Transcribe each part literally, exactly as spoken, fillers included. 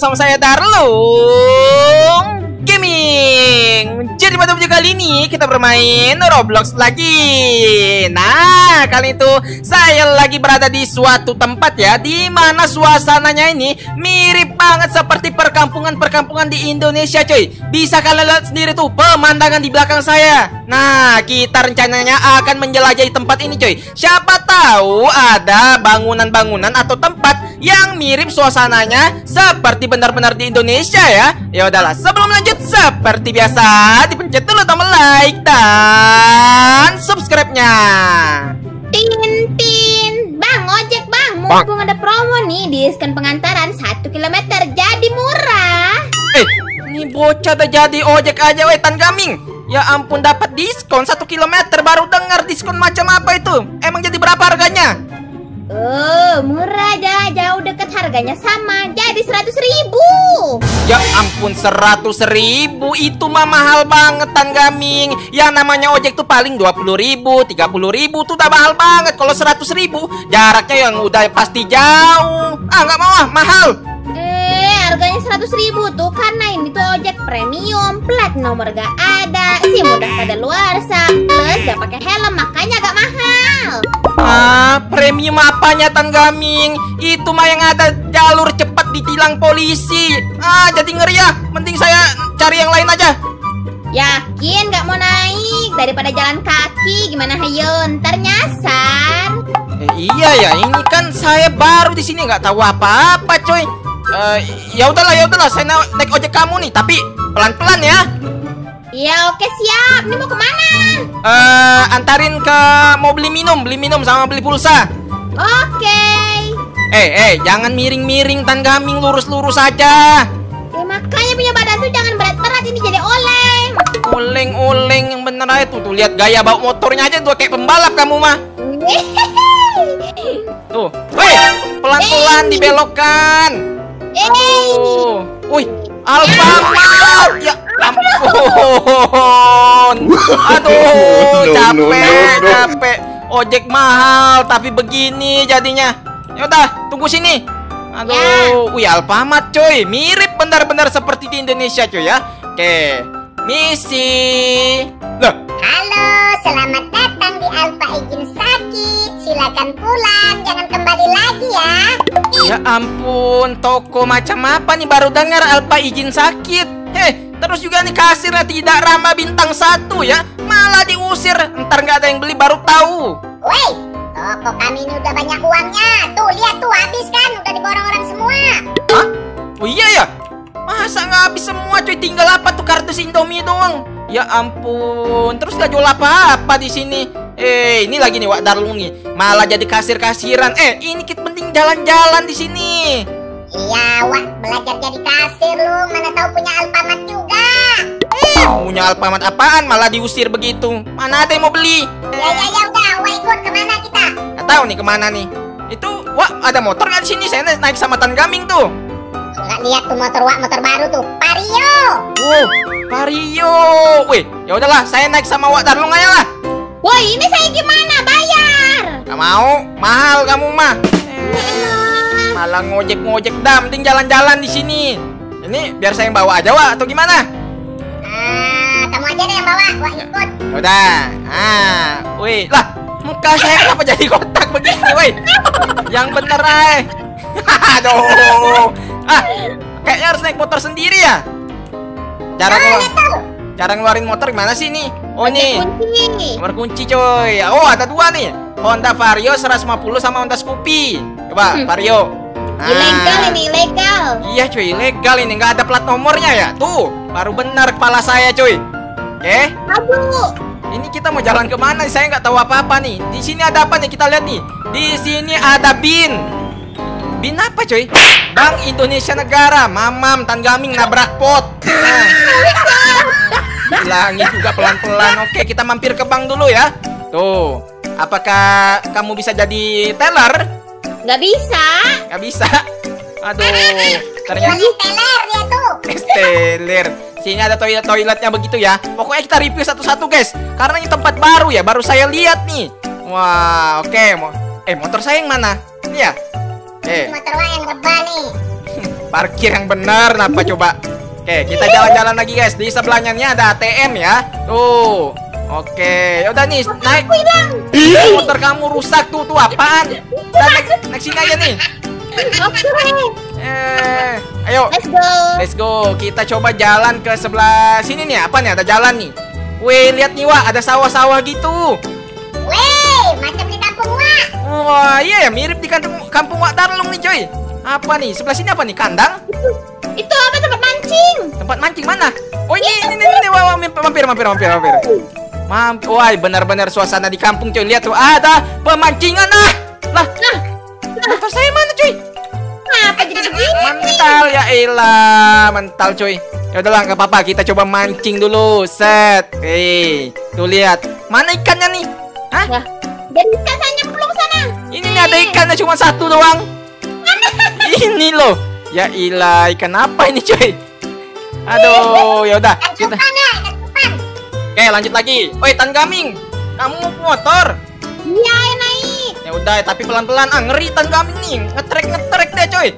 bersama saya Darlung Gaming. Jadi pada video kali ini kita bermain Roblox lagi. Nah, kali itu saya lagi berada di suatu tempat ya, di mana suasananya ini mirip banget seperti perkampungan-perkampungan di Indonesia, coy. Bisa kalian lihat sendiri tuh pemandangan di belakang saya. Nah, kita rencananya akan menjelajahi tempat ini, coy. Siapa tahu ada bangunan-bangunan atau tempat yang mirip suasananya seperti benar-benar di Indonesia ya. Ya udahlah, sebelum lanjut seperti biasa dipencet dulu tombol like dan subscribe-nya. Tin tin, Bang Ojek Bang, mumpung ada promo nih, diskon pengantaran satu kilometer jadi murah. Eh, ini bocah udah jadi ojek aja wetan gaming. Ya ampun, dapat diskon satu kilometer, baru dengar diskon macam apa itu. Emang jadi berapa harganya? Oh, murah aja, jauh dekat harganya sama, jadi seratus ribu. Ya ampun, seratus ribu itu mah mahal banget Tan Gaming. Yang namanya ojek tuh paling dua puluh ribu, tiga puluh ribu tuh udah mahal banget. Kalau seratus ribu, jaraknya yang udah pasti jauh. Ah, nggak mau ah, mahal. Harganya seratus ribu tuh karena ini tuh ojek premium, plat nomor gak ada, SIM udah pada luarsa, plus gak pakai helm, makanya agak mahal. Ah, premium apanya Tan Gaming? Itu mah yang ada jalur cepat ditilang polisi. Ah, jadi ngeri ya. Mending saya cari yang lain aja. Yakin gak mau naik? Daripada jalan kaki gimana hayo, ntar nyasar. Eh, iya ya, ini kan saya baru di sini nggak tahu apa-apa, coy. Uh, ya udahlah ya udahlah saya na naik ojek kamu nih, tapi pelan-pelan ya. Iya, oke siap. Ini mau kemana? Uh, antarin ke mau beli minum, beli minum sama beli pulsa. Oke. Eh eh jangan miring-miring Tan Gaming, lurus-lurus aja. Ya, makanya punya badan tuh jangan berat-berat, ini jadi oleng. Oleng-oleng yang bener aja tuh, tuh lihat gaya bawa motornya aja tuh kayak pembalap kamu mah. Tuh, woi pelan-pelan dibelokkan. Oh, wih, Alfamart ya ampun. Aduh, capek, capek. Ojek mahal tapi begini jadinya. Ya udah, tunggu sini. Aduh, wih Alfamart coy, mirip benar-benar seperti di Indonesia coy ya. Oke, misi. Loh. Halo, selamat datang di Alfa izin sakit. Silakan pulang, jangan kembali lagi ya. Ya ampun, toko macam apa nih, baru dengar Alfa izin sakit. Heh, terus juga nih kasirnya tidak ramah bintang satu ya, malah diusir. Ntar nggak ada yang beli baru tahu. Woi, toko kami ini udah banyak uangnya. Tuh lihat tuh, habis kan, udah diborong orang semua. Hah? Oh iya ya, masa nggak habis semua cuy, tinggal apa tuh kartu Indomie doang. Ya ampun, terus nggak jual apa-apa di sini. Eh, ini lagi nih Wak Darlung nih, malah jadi kasir-kasiran. Eh, ini kita penting jalan-jalan di sini. Iya, Wak, belajar jadi kasir lu, mana tahu punya Alfamart juga. Eh, punya Alfamart apaan, malah diusir begitu. Mana ada yang mau beli? Ya, ya, ya, udah, Wak ikut kemana kita? Nggak tahu nih kemana nih. Itu, Wak, ada motor nggak di sini? Saya naik sama Tan Gaming tuh. Nggak lihat tuh motor Wak, motor baru tuh, Vario. Wow, Vario. Weh, ya udahlah, saya naik sama Wak Darlung aja lah. Woi, ini saya gimana? Bayar? Gak mau, mahal kamu mah. Eh, malah ngojek-ngojek dah, mending jalan-jalan di sini. Ini biar saya yang bawa aja, Wak, atau gimana? Ah, kamu aja deh yang bawa, Wak ikut. Udah. Ah, woi, lah, muka saya kenapa jadi kotak begini, woi? Yang bener ay. Aduh. Ah, kayaknya harus naik motor sendiri ya. Cara ngelu cara ngeluarin motor gimana sih nih? Oh nih, nomor kunci coy. Oh ada dua nih, Honda Vario seratus lima puluh sama Honda Scoopy. Coba hmm. Vario. Nah, ilegal ini, ilegal. Iya cuy, ilegal ini, nggak ada plat nomornya ya. Tuh, baru benar kepala saya cuy. Oke. Okay. Aduh. Ini kita mau jalan kemana? Saya nggak tahu apa-apa nih. Di sini ada apa nih? Kita lihat nih. Di sini ada bin. Bin apa cuy? Bank Indonesia Negara. Mamam, Tan Gaming nabrak pot. Nah. Bilangin juga pelan-pelan. Oke, kita mampir ke bank dulu ya. Tuh, apakah kamu bisa jadi teller? Nggak bisa. Nggak bisa. Aduh, ternyata teller ya tuh. Teller. Sini ada toilet-toiletnya begitu ya. Pokoknya kita review satu-satu guys, karena ini tempat baru ya, baru saya lihat nih. Wah, oke. Eh, motor saya yang mana? Ini ya. Eh. Motor saya yang depan nih. Parkir yang benar, kenapa coba? Oke, kita jalan-jalan lagi guys. Di sebelahnya ini ada A T M ya. Tuh. Oke, udah nih naik. Motor kamu rusak tuh tuh apaan? Kita naik, naik sini aja nih. Eh, ayo. Let's go. Let's go. Kita coba jalan ke sebelah sini nih. Apa nih? Ada jalan nih. Wih, lihat nih Wak, ada sawah-sawah gitu. Wih, macam di kampung Wak. Wah, iya ya, mirip di kampung kampung Wak Darlung nih, coy. Apa nih? Sebelah sini apa nih? Kandang? Itu apa, tempat mancing? Tempat mancing mana? Oh, ini ini ini, ini. Wah, wah, mampir mampir mampir mampir. Mampir. Wah, benar-benar suasana di kampung, coy. Lihat tuh, ada pemancingan ah. Lah, nah. Motor saya mana, coy? Apa jadi begini? Mental ya elah, mental coy. Ya udahlah, nggak apa-apa, kita coba mancing dulu. Set. Eh, tuh lihat. Mana ikannya nih? Hah? Ya. Dari kasanya belum sana. Ini nih ada ikannya cuma satu doang. Ini loh. Ya ilah, ikan apa ini, cuy? Aduh, ya udah. Kita oke, lanjut lagi. Oi, Tan Gaming. Kamu motor? Iya, naik. Ya udah, tapi pelan-pelan. Ah, ngeri Tan Gaming nih. Ngetrek-ngetrek deh, cuy.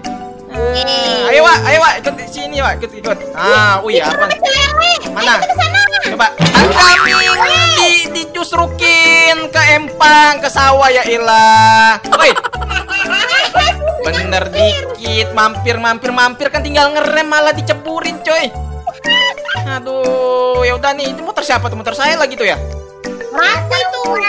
Ayo Wak, ayo Wak, ikut sini Wak, ikut ikut. Ah, oh iya apa? Mana? Coba. Kami di dijusrukin ke empang, ke sawah ya ilah. Woi. Bener dikit, mampir mampir mampir kan tinggal ngerem malah diceburin, coy. Aduh, ya udah nih, itu motor siapa tuh? Motor saya lagi tuh ya. Mati tuh.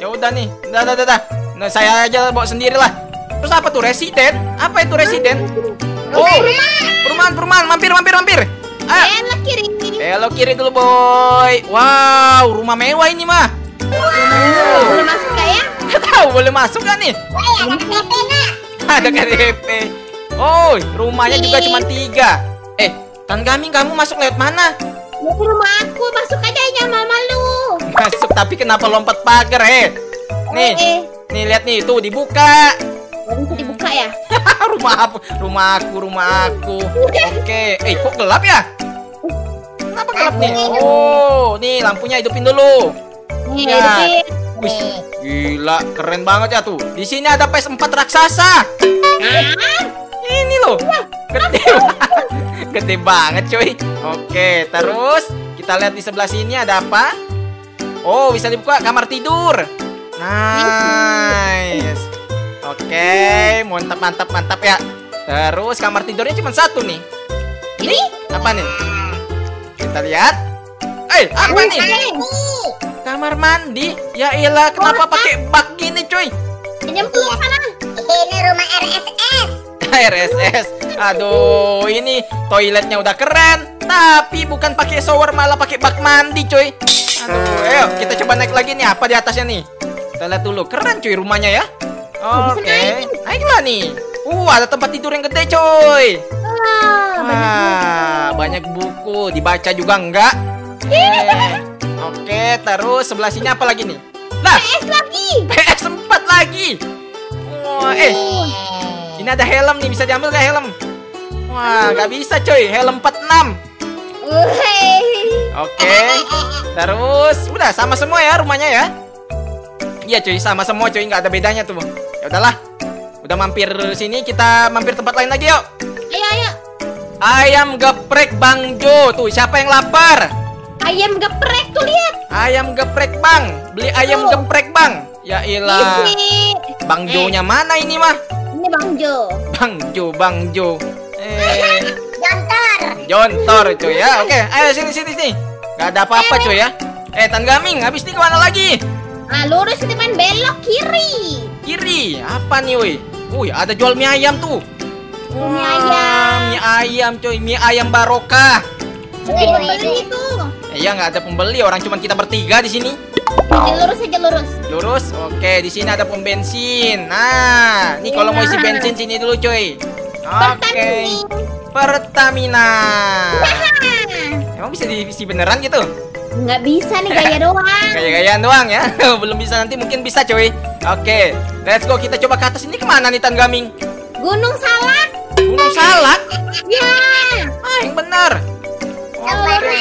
Ya udah nih. Dah dah dah. Nah, saya aja bawa sendirilah. Terus apa tuh residen? Apa itu residen? Oh, perumahan, perumahan, mampir, mampir, mampir. Ayo. Belok kiri, kiri. Belok kiri dulu, boy. Wow, rumah mewah ini mah. Wow. Oh. Boleh masuk gak ya? Gak tahu, boleh masuk gak nih? Woy, ada K T P nak. Ada K T P. Oh, rumahnya juga cuma tiga. Eh, Tan Gaming, kamu masuk lewat mana? Ke rumah aku, masuk aja ya, mama lu. Masuk, tapi kenapa lompat pagar, eh? Nih, eh. nih lihat nih, tuh dibuka. Baru itu dibuka ya? Rumah aku, rumah aku, rumah aku. Oke, eh kok gelap ya? Kenapa gelap nih? Oh, nih lampunya hidupin dulu. Iya. Wih, gila, keren banget ya tuh. Di sini ada P S empat raksasa. Ini loh, gede banget, gede banget cuy. Oke, terus kita lihat di sebelah sini ada apa? Oh, bisa dibuka kamar tidur. Nice. Oke, mantap, mantap, mantap ya. Terus kamar tidurnya cuma satu nih. Ini apa nih? Kita lihat. Eh, apa nih? Kamar mandi. Ya ilah, kenapa pakai bak gini, cuy? Nyemplung sana. Ini rumah R S S. R S S. Aduh, ini toiletnya udah keren, tapi bukan pakai shower malah pakai bak mandi, cuy. Aduh, ayo kita coba naik lagi nih. Apa di atasnya nih? Kita lihat dulu. Keren, cuy, rumahnya ya. Oke, okay. Naiklah nih. Uh, ada tempat tidur yang gede, coy. Wah, Wah banyak, buku. banyak buku. Dibaca juga enggak? Eh. Oke, okay, terus sebelah sini apa lagi nih? Nah, P S lagi. P S empat lagi. Wah, eh. Ini ada helm nih, bisa diambil gak helm? Wah, nggak bisa, coy. Helm empat enam. Oke, okay. Terus udah sama semua ya rumahnya ya. Iya, coy, sama semua, coy. Nggak ada bedanya tuh. Ya udahlah, udah mampir sini, kita mampir tempat lain lagi yuk. Ayo, ayo. Ayam geprek Bang Jo. Tuh siapa yang lapar? Ayam geprek tuh lihat. Ayam geprek Bang. Beli ayam oh. geprek Bang. Ya ilah. Bang Jo nya eh. mana ini mah? Ini Bang Jo. Bang Jo, Bang Jo. Eh. Jontor. Jontor coy ya. Oke, ayo sini sini sini. Gak ada apa-apa coy ya. Eh Tan Gaming, habis ini kemana lagi? Ah lurus itu main belok kiri. Kiri apa nih woi? Wih ada jual mie ayam tuh. Wah, mie ayam. Mie ayam coy, mie ayam barokah. Ada pembeli itu. Iya nggak ada pembeli, orang cuman kita bertiga di sini. Lurus aja lurus. Lurus, oke di sini ada pom bensin. Nah, ini kalau mau isi bensin sini dulu coy. Oke. Pertamina. Emang bisa diisi beneran gitu? Nggak bisa nih, gaya doang. Gaya-gayaan doang ya. Belum bisa, nanti mungkin bisa coy. Oke, let's go, kita coba ke atas. Ini kemana nih Tan Gaming? Gunung Salak. Gunung Salak? Ya. Ah yang bener. Oke.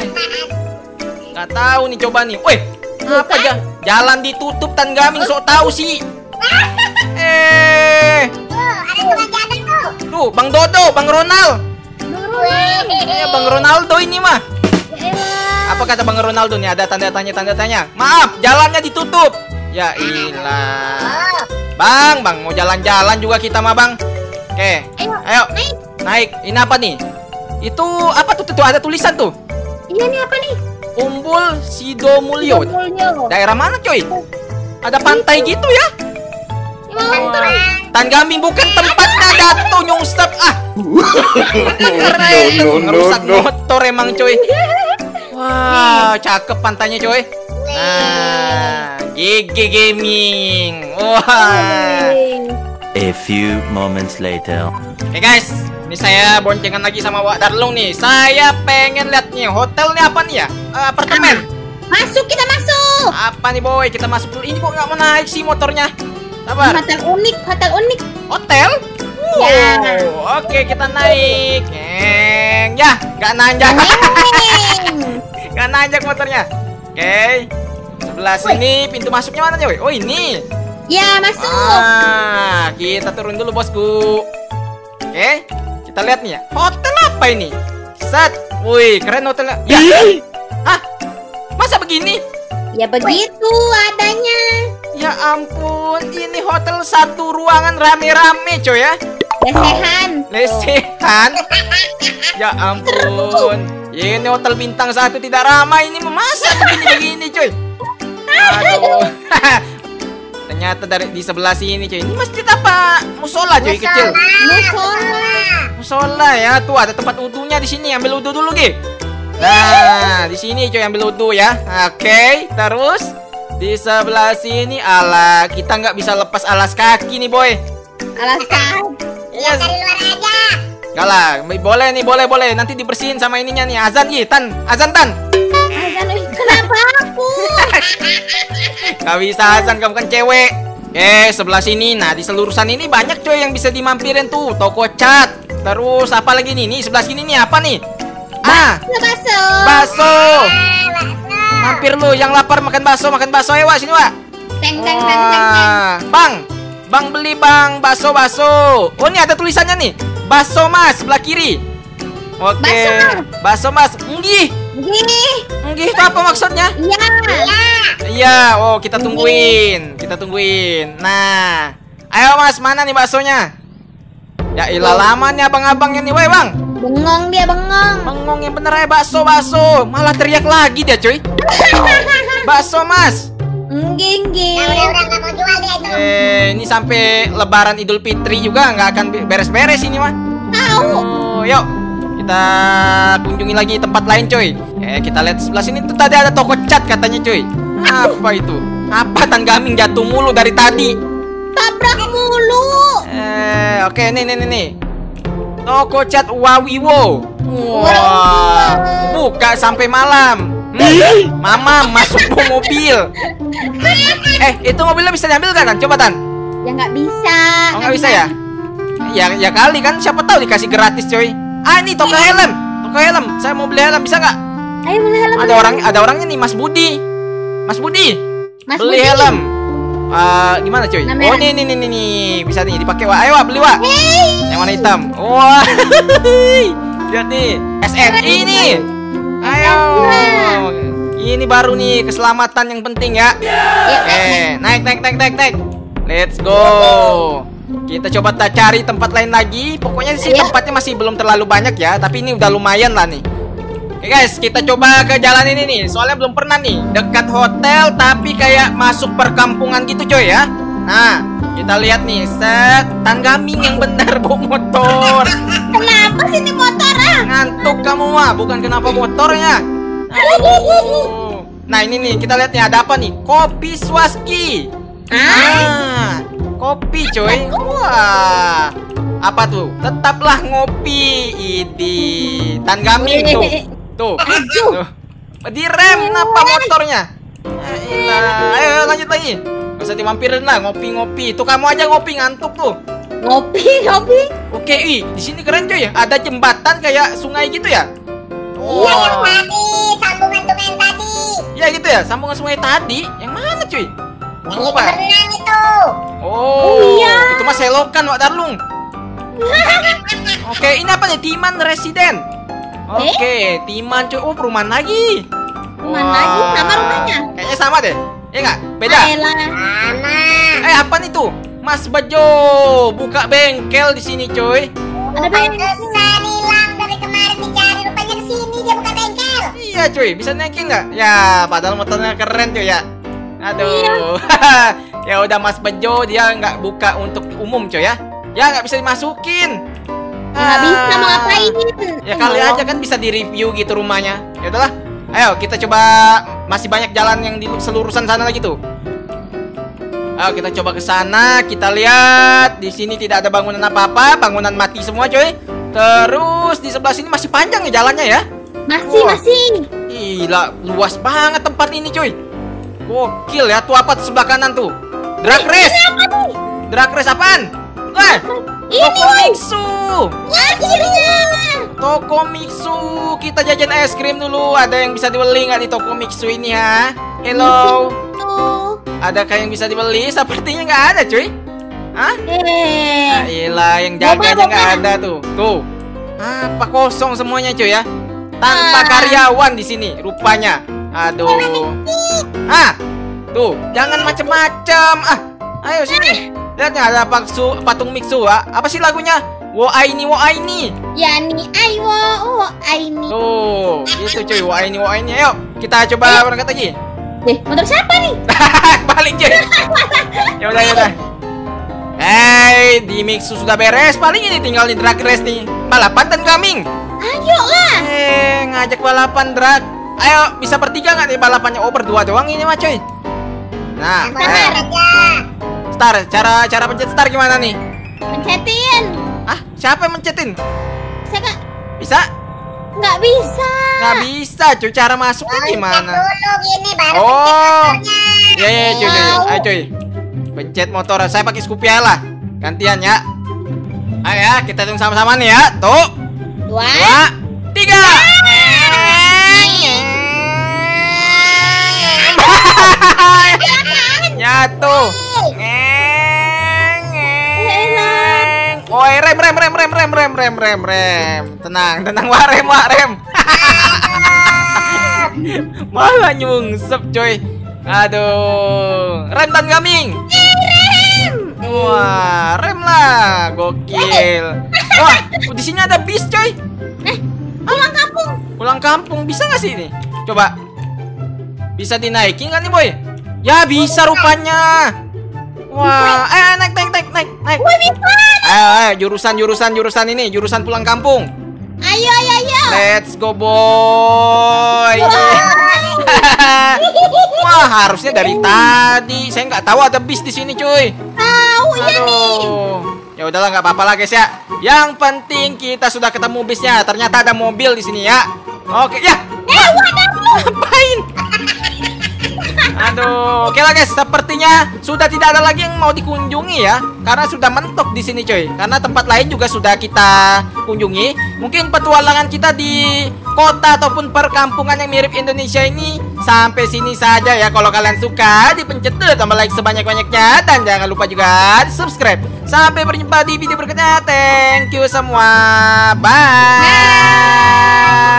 Nggak tahu nih, coba nih. Weh, apa aja? Jalan ditutup Tan Gaming, sok tahu sih. Eh. Tuh, ada tukang jalan tuh. Tuh, Bang Dodo, Bang Ronald. Bang Ronald. Eh, Bang Ronaldo ini mah. Apa kata Bang Ronaldo nih? Ada tanda tanya, tanda tanya. Maaf, jalannya ditutup. Ya ilah. Bang, Bang mau jalan-jalan juga kita mah, Bang. Oke. Ayo. Naik. Ini apa nih? Itu apa tuh? Tuh ada tulisan tuh. Ini nih apa nih? Umbul Sidomulyo. Daerah mana, coy? Ada pantai gitu ya? Tan Gaming bukan tempatnya datu nyungsep ah. Keren, ngerusak motor emang, coy. Wah, cakep pantainya, coy. Nah, G G Gaming. Wah. A few moments later. Oke, guys. Ini saya boncengan lagi sama Wak Darlung nih. Saya pengen lihat nih hotelnya apa nih ya? Uh, apartemen. Masuk, kita masuk. Apa nih, boy? Kita masuk dulu. Ini kok nggak mau naik sih motornya? Sabar. Hotel unik, hotel unik. Hotel? Wow. Ya. Oke, kita naik. Neng. Ya, nggak nanjak. Nggak nanjak motornya. Oke. Sebelah sini pintu masuknya mana ya, boy? Oh, ini. Ya, masuk. Ah, kita turun dulu, bosku. Oke. Kita lihat nih ya. Hotel apa ini? Set. Wih, keren hotelnya. Ya. Hah? Masa begini? Ya begitu adanya. Ya ampun, ini hotel satu ruangan rame-rame, coy ya. Lesehan. Lesehan. Ya ampun. Ini hotel bintang satu tidak ramai ini, masa begini-begini, coy. Aduh. Ternyata dari di sebelah sini, coy. Ini masjid apa? Musola, coy, kecil. Musola. Musola ya, tuh ada tempat wudunya di sini, ambil wudu dulu, Ge. Nah, di sini coy ambil wudu ya. Oke, terus di sebelah sini ala kita nggak bisa lepas alas kaki nih, boy. Alas kaki. Iya, yes. Dari luar aja. Enggak lah, boleh nih, boleh, boleh. Nanti dibersihin sama ininya nih. Azan, Ye, Tan. Azan, Tan. Azan, kenapa aku? Gak bisa azan, kamu kan cewek. Eh, sebelah sini. Nah, di selurusan ini banyak coy yang bisa dimampirin tuh. Toko cat. Terus apa lagi nih? Nih sebelah sini nih apa nih? Ah, bakso. Bakso. Mampir lu yang lapar makan bakso, makan bakso ya, Wak, sini, Wak. Teng teng teng teng. Bang. Bang beli, Bang, bakso, bakso. Oh, ini ada tulisannya nih. Bakso Mas sebelah kiri. Oke. Okay. Bakso Mas. Nggih. Nggih. Nggih itu apa maksudnya? Iya. Iya, oh kita tungguin. Kita tungguin. Nah, ayo Mas, mana nih baksonya? Ya ilah lamanya abang-abangnya nih, woi, Bang. Bengong dia, bengong. Bengong yang bener ya, bakso, bakso. Malah teriak lagi dia, cuy. Bakso, Mas. Nggih-nggih. Eh, ini sampai lebaran Idul Fitri juga nggak akan beres-beres ini, Mas. Oh, yuk. Kita kunjungi lagi tempat lain, cuy. Eh, kita lihat sebelah sini tuh tadi ada toko cat katanya, cuy. Apa itu? Apa Tan Gaming jatuh mulu dari tadi? Tabrak mulu. Eh, oke, okay, nih nih nih nih. Toko cat Wawiwo. Wah, wow. Buka sampai malam. Hmm, mama masuk ke mobil. Eh, itu mobilnya bisa diambil kan? Coba, Tan. Ya nggak bisa. Oh, nggak bisa ya? Ya, ya kali kan. Siapa tahu dikasih gratis, coy. Ah, ini toko helm. Toko helm. Saya mau beli helm, bisa nggak? Ayo beli helm. Ada orang, ada orangnya nih, Mas Budi. Mas Budi. Mas beli Budi. helm. Uh, gimana, coy? Namanya. Oh, nih nih nih nih, bisa nih dipakai, Wak. Ayo, Wak, beli, Wak. Hey. Yang warna hitam. Wah. Lihat nih, S N I ini. Ayo. Ini baru nih, keselamatan yang penting ya. Eh, naik naik naik naik naik. Let's go. Kita coba tak cari tempat lain lagi. Pokoknya sih tempatnya masih belum terlalu banyak ya, tapi ini udah lumayan lah nih. Oke guys, kita coba ke jalan ini nih. Soalnya belum pernah nih dekat hotel tapi kayak masuk perkampungan gitu, coy ya. Nah, kita lihat nih, set. Tan Gaming yang benar bawa motor. Kenapa sih ini motor ah? Ngantuk kamu, Wak, bukan kenapa motornya. Aduh. Nah, ini nih kita lihat nih ada apa nih? Kopi Swaski. Ah, kopi, coy. Wah. Apa tuh? Tetaplah ngopi. Idi. Tan Gaming tuh. Tuh, tuh. Direm kenapa motornya? Nah, ayo lanjut lagi. Gak usah dimampirin lah, ngopi-ngopi. Tuh kamu aja ngopi, ngantuk tuh. Ngopi, ngopi. Oke, ih, di sini keren, coy. Ada jembatan kayak sungai gitu ya? Oh. Iya, yang tadi, sambungan sungai tadi. Iya gitu ya, sambungan sungai tadi. Yang mana, cuy? Yang itu berenang itu. Oh, oh iya. Itu mah selokan, Wak Darlung. Oke, ini apa nih? Timan Resident. Oke, Timan cuy. Oh, perumahan lagi. Perumahan lagi, sama rumahnya. Kayaknya sama deh. Ya enggak? Beda. Eh, apa nih tuh? Mas Bejo buka bengkel di sini, cuy. Ada bengkel. Iya cuy, bisa naikin nggak? Ya, padahal motornya keren cuy ya. Aduh, iya. Ya udah Mas Bejo dia nggak buka untuk umum cuy ya. Ya nggak bisa dimasukin. Nggak ah. bisa mau ngapain? Ya kali aja kan bisa direview gitu rumahnya. Ya udahlah. Ayo kita coba, masih banyak jalan yang di selurusan sana lagi tuh. Ayo kita coba ke sana. Kita lihat di sini tidak ada bangunan apa-apa, bangunan mati semua cuy. Terus di sebelah sini masih panjang ya jalannya ya. Masih, wow. masih Gila, luas banget tempat ini cuy. Gokil ya, tuh apa tuh sebelah kanan tuh? Drag eh, race Drag race apaan? Wah, toko Mixu. Toko Mixu, kita jajan es krim dulu. Ada yang bisa dibeli nggak di toko Mixu ini ya? Hello, adakah yang bisa dibeli? Sepertinya nggak ada cuy. Hah? Nah, gila, yang jaganya nggak ada tuh. Tuh, apa kosong semuanya cuy ya? Tanpa karyawan di sini rupanya. Aduh. Ah. Tuh, jangan macem-macem. Ah, ayo sini. Lihat nggak ada paksu, patung Mixu. Ah. Apa sih lagunya? Wo aini wo aini. Ya ni ai wo wo aini. Tuh, itu cuy, wo aini wo aini. Ayo, kita coba berangkat lagi. Eh, motor siapa nih? Balik cuy. Ya udah, ya udah. Hey, di Mixu sudah beres. Paling ini tinggal di drag race nih. Balapan dan gaming. Ayo lah. Eh, ngajak balapan drag. Ayo, bisa bertiga nggak nih balapannya? Oh, berdua doang ini mah coy. Nah, start. Cara cara pencet start gimana nih? Pencetin. Ah, siapa yang mencetin? Bisa nggak? Bisa? Nggak bisa. Nggak bisa, cuy. Cara masuknya gimana? Oh, ya ya cuy, ayo cuy. Pencet motor. Saya pakai Scoopy lah. Gantian ya. Ayo ya, kita hitung sama-sama nih ya. Tuh. Dua, Dua tiga. Nyatu. Woi, rem rem rem rem rem rem rem rem rem. Tenang, tenang wah rem wah rem. Malah nyungsep coy. Aduh, rem dan gaming. Wah, rem lah, gokil. Wah, di sini ada bis, coy. Eh, pulang kampung. Pulang kampung bisa nggak sih ini? Coba. Bisa dinaikin kan nih, boy? Ya bisa rupanya. Wah, eh naik naik naik naik naik. Ayo, ayo, jurusan jurusan jurusan ini, jurusan pulang kampung. Ayo, ayo, ayo. Let's go, boy. Wah, harusnya dari tadi. Saya nggak tahu ada bis di sini, cuy. Tahu ya nih. Ya udahlah nggak apa-apa lah guys ya. Yang penting kita sudah ketemu bisnya. Ternyata ada mobil di sini ya. Oke ya. Eh, ngapain? Aduh. Oke lah guys. Sepertinya sudah tidak ada lagi yang mau dikunjungi ya. Karena sudah mentok di sini coy. Karena tempat lain juga sudah kita kunjungi. Mungkin petualangan kita di kota ataupun perkampungan yang mirip Indonesia ini sampai sini saja ya. Kalau kalian suka, dipencet dulu tambah like sebanyak-banyaknya. Dan jangan lupa juga subscribe. Sampai berjumpa di video berikutnya. Thank you semua. Bye. Bye.